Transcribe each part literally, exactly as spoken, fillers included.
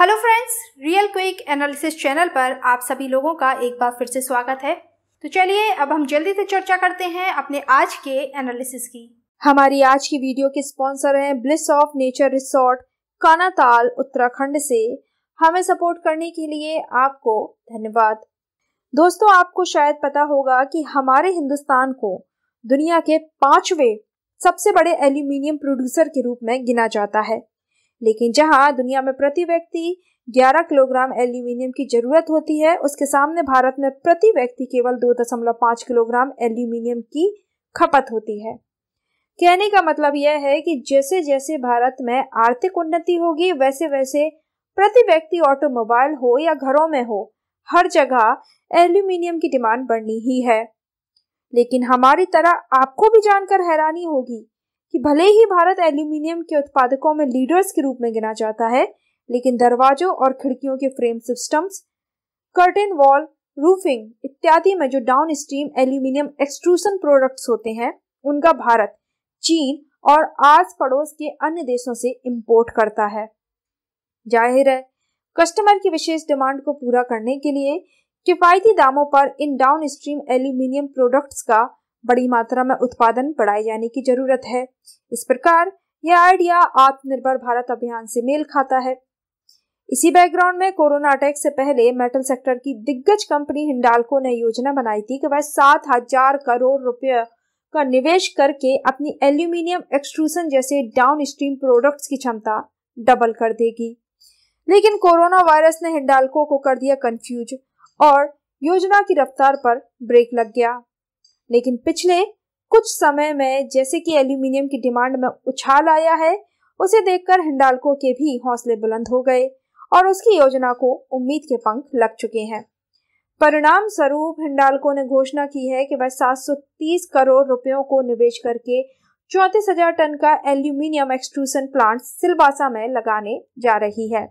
Hello friends, real quick analysis channel पर आप सभी लोगों का एक बार फिर से स्वागत है। तो चलिए अब हम जल्दी से चर्चा करते हैं अपने आज के एनालिसिस की। हमारी आज की वीडियो के स्पॉन्सर हैं Bliss of Nature resort Kanatal Uttarakhand से। हमें सपोर्ट करने के लिए आपको धन्यवाद। दोस्तों, आपको शायद पता होगा कि हमारे हिंदुस्तान को दुनिया के पांचवें सबसे बड़े एल्यूमिनियम प्रोड्यूसर के रूप में गिना जाता है, लेकिन जहां दुनिया में प्रति व्यक्ति ग्यारह किलोग्राम एल्यूमिनियम की जरूरत होती है, उसके सामने भारत में प्रति व्यक्ति केवल दो दशमलव पाँच किलोग्राम एल्यूमिनियम की खपत होती है। कहने का मतलब यह है कि जैसे जैसे भारत में आर्थिक उन्नति होगी, वैसे वैसे प्रति व्यक्ति ऑटोमोबाइल हो या घरों में हो, हर जगह एल्यूमिनियम की डिमांड बढ़नी ही है। लेकिन हमारी तरह आपको भी जानकर हैरानी होगी कि भले ही भारत एल्यूमिनियम के उत्पादकों में लीडर्स के रूप में गिना जाता है, लेकिन दरवाजों और खिड़कियों के frame systems, curtain wall, roofing इत्यादि में जो downstream aluminium extrusion products होते हैं, उनका भारत चीन और आस पड़ोस के अन्य देशों से इम्पोर्ट करता है। जाहिर है, कस्टमर की विशेष डिमांड को पूरा करने के लिए किफायती दामों पर इन डाउन स्ट्रीम एल्यूमिनियम प्रोडक्ट्स का बड़ी मात्रा में उत्पादन बढ़ाए जाने की जरूरत है। इस प्रकार यह आइडिया आत्मनिर्भर भारत अभियान से मेल खाता है। इसी बैकग्राउंड में कोरोना अटैक से पहले मेटल सेक्टर की दिग्गज कंपनी हिंडाल्को ने योजना बनाई थी कि वह सात हजार करोड़ रुपए का निवेश करके अपनी एल्यूमिनियम एक्सट्रूसन जैसे डाउन स्ट्रीम प्रोडक्ट्स की क्षमता डबल कर देगी, लेकिन कोरोना वायरस ने हिंडाल्को को कर दिया कंफ्यूज और योजना की रफ्तार पर ब्रेक लग गया। लेकिन पिछले कुछ समय में जैसे कि एल्यूमिनियम की डिमांड में उछाल आया है, उसे देखकर हिंडाल्को के भी हौसले बुलंद हो गए और उसकी योजना को उम्मीद के पंख लग चुके हैं। परिणाम स्वरूप हिंडाल्को ने घोषणा की है कि वह सात सौ तीस करोड़ रुपयों को निवेश करके चौंतीस हजार टन का एल्यूमिनियम एक्सट्रूसन प्लांट सिलवासा में लगाने जा रही है।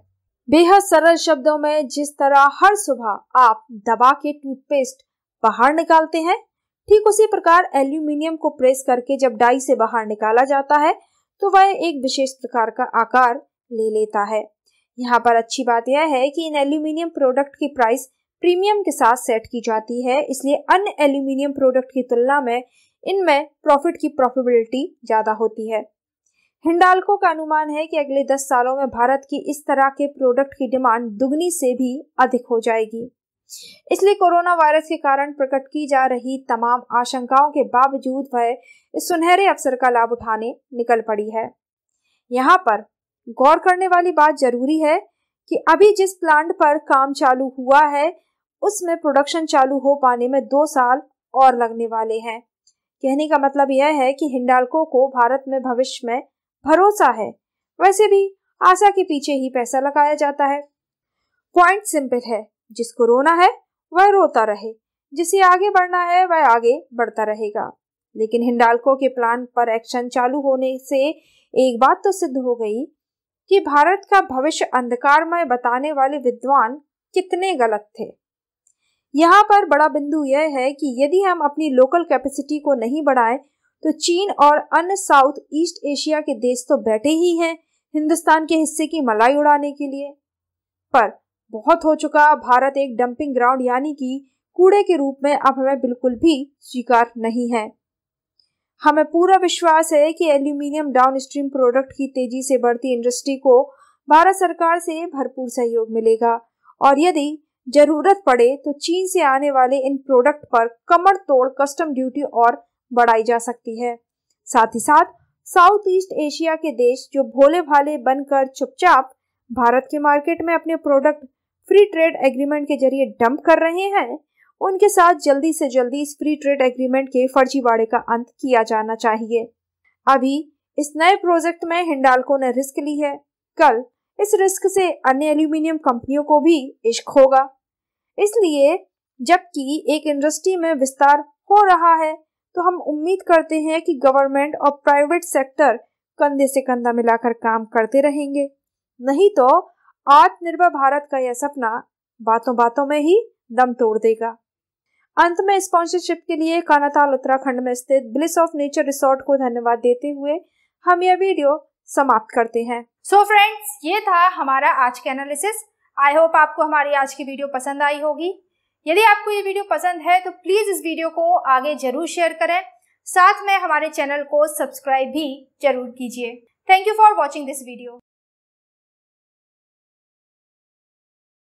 बेहद सरल शब्दों में, जिस तरह हर सुबह आप दबा के टूथपेस्ट बाहर निकालते हैं, ठीक उसी प्रकार एल्यूमिनियम को प्रेस करके जब डाई से बाहर निकाला जाता है तो वह एक विशेष प्रकार का आकार ले लेता है। यहाँ पर अच्छी बात यह है कि इन एल्यूमिनियम प्रोडक्ट की प्राइस प्रीमियम के साथ सेट की जाती है, इसलिए अन्य एल्यूमिनियम प्रोडक्ट की तुलना में इनमें प्रॉफिट की प्रॉफिटेबिलिटी ज्यादा होती है। हिंडाल्को का अनुमान है कि अगले दस सालों में भारत की इस तरह के प्रोडक्ट की डिमांड दुगनी से भी अधिक हो जाएगी। इसलिए कोरोना वायरस के कारण प्रकट की जा रही तमाम आशंकाओं के बावजूद वह इस सुनहरे अवसर का लाभ उठाने निकल पड़ी है। यहाँ पर गौर करने वाली बात जरूरी है कि अभी जिस प्लांट पर काम चालू हुआ है, उसमें प्रोडक्शन चालू हो पाने में दो साल और लगने वाले हैं। कहने का मतलब यह है कि हिंडाल्को को भारत में भविष्य में भरोसा है। वैसे भी आशा के पीछे ही पैसा लगाया जाता है। पॉइंट सिंपल है, जिसको रोना है वह रोता रहे, जिसे आगे बढ़ना है वह आगे बढ़ता रहेगा। लेकिन हिंडाल्को के प्लान पर एक्शन चालू होने से एक बात तो सिद्ध हो गई कि भारत का भविष्य अंधकारमय बताने वाले विद्वान कितने गलत थे। यहाँ पर बड़ा बिंदु यह है कि यदि हम अपनी लोकल कैपेसिटी को नहीं बढ़ाएं तो चीन और अन्य साउथ ईस्ट एशिया के देश तो बैठे ही हैं हिंदुस्तान के हिस्से की मलाई उड़ाने के लिए, पर बहुत हो चुका। भारत एक डंपिंग ग्राउंड यानी कि कूड़े के रूप में अब हमें बिल्कुल भी स्वीकार नहीं है। हमें पूरा विश्वास है कि एल्यूमिनियम डाउनस्ट्रीम प्रोडक्ट की तेजी से बढ़ती इंडस्ट्री को भारत सरकार से भरपूर सहयोग मिलेगा और यदि जरूरत पड़े तो चीन से आने वाले इन प्रोडक्ट पर कमर तोड़ कस्टम ड्यूटी और बढ़ाई जा सकती है। साथ ही साथ साउथ ईस्ट एशिया के देश जो भोले भाले बनकर चुपचाप भारत के मार्केट में अपने प्रोडक्ट फ्री ट्रेड एग्रीमेंट के जरिए डंप कर रहे हैं, उनके साथ जल्दी से जल्दी इस फ्री ट्रेड एग्रीमेंट के फर्जीवाड़े का अंत किया जाना चाहिए। अभी इस नए प्रोजेक्ट में हिंडाल्को ने रिस्क ली है, कल इस रिस्क से अन्य एल्यूमिनियम कंपनियों को भी इश्क होगा। इसलिए जबकि एक इंडस्ट्री में विस्तार हो रहा है तो हम उम्मीद करते हैं कि गवर्नमेंट और प्राइवेट सेक्टर कंधे से कंधा मिलाकर काम करते रहेंगे, नहीं तो आत्मनिर्भर भारत का यह सपना बातों बातों में ही दम तोड़ देगा। अंत में स्पॉन्सरशिप के लिए कानाताल उत्तराखंड में स्थित ब्लिस ऑफ नेचर रिसोर्ट को धन्यवाद देते हुए हम यह वीडियो समाप्त करते हैं। सो फ्रेंड्स, ये था हमारा आज का एनालिसिस। आई होप आपको हमारी आज की वीडियो पसंद आई होगी। यदि आपको ये वीडियो पसंद है तो प्लीज इस वीडियो को आगे जरूर शेयर करें, साथ में हमारे चैनल को सब्सक्राइब भी जरूर कीजिए। Thank you for watching this video.